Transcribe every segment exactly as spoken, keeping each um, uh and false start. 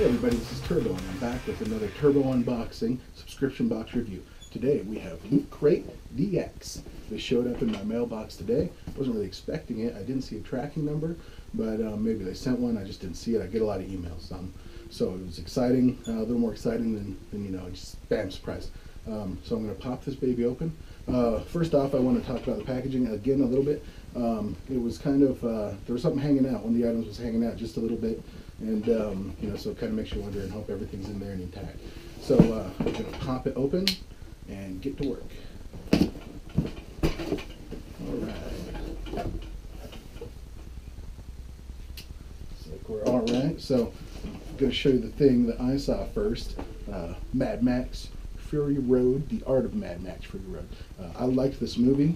Hey everybody, this is Turbo and I'm back with another Turbo unboxing subscription box review. Today we have Loot Crate D X. This showed up in my mailbox today. I wasn't really expecting it. I didn't see a tracking number, but um, maybe they sent one. I just didn't see it. I get a lot of emails. Um, so it was exciting, uh, a little more exciting than, than you know, just bam, surprise. Um, so I'm going to pop this baby open. Uh, first off, I want to talk about the packaging again a little bit. Um, it was kind of, uh, there was something hanging out. One of the items was hanging out just a little bit. And, um, you know, so it kind of makes you wonder and hope everything's in there and intact. So uh, I'm going to pop it open and get to work. All right. It's like we're all right. So I'm going to show you the thing that I saw first, uh, Mad Max Fury Road, The Art of Mad Max Fury Road. Uh, I liked this movie.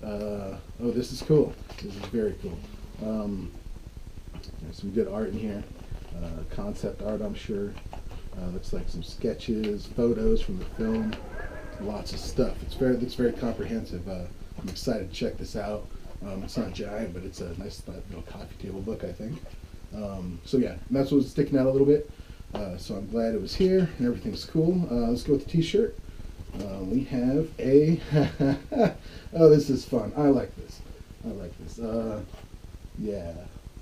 Uh, oh, this is cool. This is very cool. Um, There's some good art in here, uh, concept art, I'm sure. Uh, looks like some sketches, photos from the film, lots of stuff. It's very, it's very comprehensive. Uh, I'm excited to check this out. Um, it's not giant, but it's a nice little coffee table book, I think. Um, so yeah, that's what was sticking out a little bit. Uh, so I'm glad it was here and everything's cool. Uh, let's go with the t-shirt. Uh, we have a, oh, this is fun. I like this. I like this. Uh, yeah.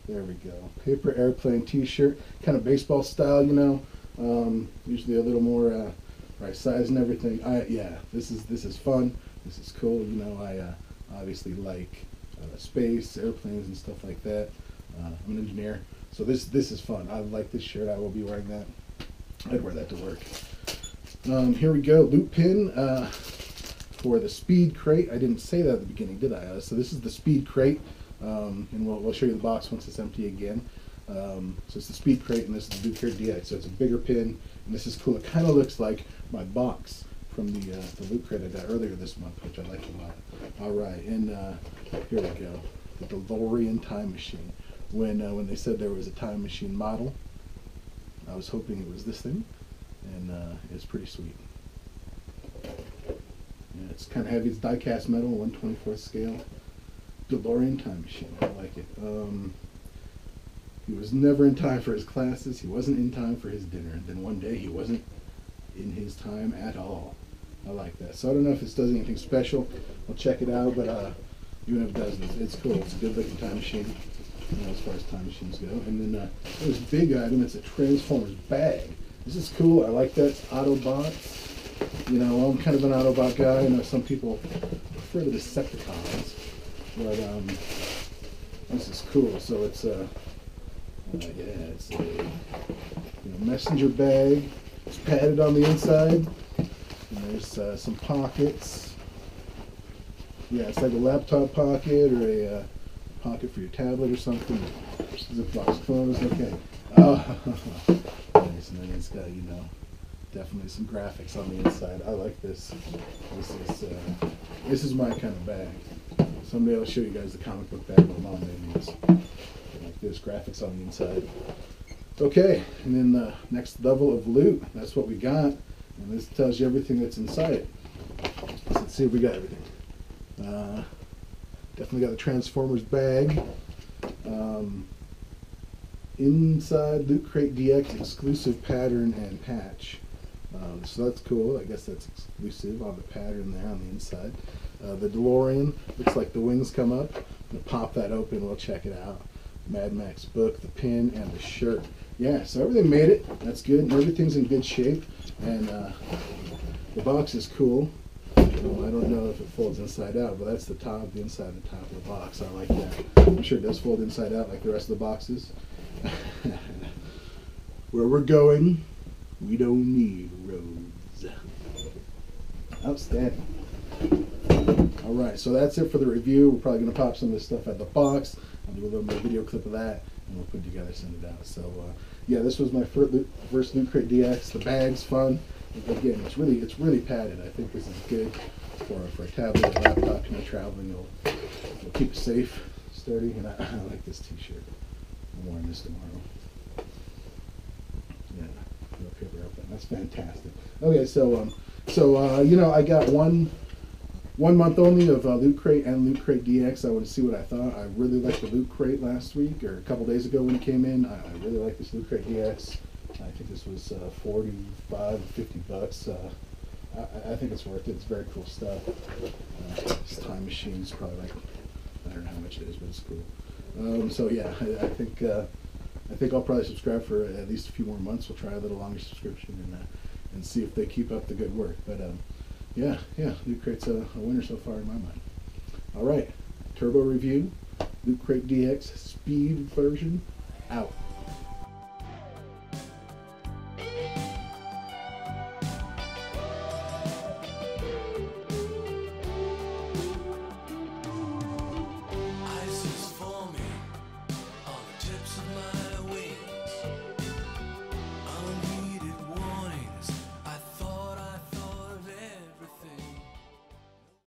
There we go. Paper airplane t-shirt, kind of baseball style, you know. Um, usually a little more uh, right size and everything. I, yeah, this is this is fun. This is cool. You know, I uh, obviously like uh, space, airplanes, and stuff like that. Uh, I'm an engineer, so this this is fun. I like this shirt. I will be wearing that. I'd wear that to work. Um, here we go. Loot pin uh, for the speed crate. I didn't say that at the beginning, did I? Uh, so this is the speed crate. Um, and we'll, we'll show you the box once it's empty again. Um, so it's the speed crate, and this is the Loot Crate D X. So it's a bigger pin, and this is cool. It kind of looks like my box from the, uh, the Loot Crate I got earlier this month, which I like a lot. All right, and uh, here we go, the DeLorean time machine. When uh, when they said there was a time machine model, I was hoping it was this thing, and uh, it's pretty sweet. Yeah, it's kind of heavy. It's die-cast metal, one twenty-fourth scale. DeLorean time machine. I like it. Um, he was never in time for his classes. He wasn't in time for his dinner. And then one day he wasn't in his time at all. I like that. So I don't know if this does anything special. I'll check it out. But uh, even if it doesn't, it's cool. It's a good looking time machine, you know, as far as time machines go. And then uh, this big item. It's a Transformers bag. This is cool. I like that. Autobot. You know, I'm kind of an Autobot guy. I know some people prefer the Decepticons. But um, this is cool. So it's a uh, uh, yeah, it's a you know, messenger bag. It's padded on the inside, and there's uh, some pockets. Yeah, it's like a laptop pocket or a uh, pocket for your tablet or something. Ziploc closed. Okay. Oh, nice. And then it's got you know definitely some graphics on the inside. I like this. This is uh, this is my kind of bag. Someday I'll show you guys the comic book bag my mom made me. Like this, graphics on the inside. Okay, and then the next level of loot. That's what we got, and this tells you everything that's inside it. Let's see if we got everything. Uh, definitely got the Transformers bag. Um, inside Loot Crate D X exclusive pattern and patch. Um, so that's cool. I guess that's exclusive on the pattern there on the inside. Uh, the DeLorean, looks like the wings come up. I'm going to pop that open. We'll check it out. Mad Max book, the pin, and the shirt. Yeah, so everything made it. That's good. And everything's in good shape. And uh, the box is cool. Well, I don't know if it folds inside out, but that's the top, the inside and top of the box. I like that. I'm sure it does fold inside out like the rest of the boxes. Where we're going, we don't need roads. Outstanding. All right, so that's it for the review. We're probably going to pop some of this stuff out of the box. I'll do a little more video clip of that, and we'll put it together, send it out. So, uh, yeah, this was my first Loot, first Loot Crate D X. The bag's fun. Again, it's really it's really padded. I think this is good for for a tablet, a laptop, you know, traveling. It'll, it'll keep it safe, sturdy. And I, I like this T-shirt. I'm wearing this tomorrow. Yeah, no paper airplane. That's fantastic. Okay, so um, so uh, you know, I got one. One month only of uh, Loot Crate and Loot Crate D X. I want to see what I thought. I really liked the Loot Crate last week, or a couple days ago when it came in. I, I really like this Loot Crate D X. I think this was uh, forty-five, fifty bucks. Uh, I, I think it's worth it. It's very cool stuff. Uh, this time machine is probably like, I don't know how much it is, but it's cool. Um, so yeah, I, I think uh, I think I'll probably subscribe for at least a few more months. We'll try a little longer subscription and uh, and see if they keep up the good work. But um, yeah, yeah, Loot Crate's a, a winner so far in my mind. All right, Turbo review, Loot Crate D X speed version out.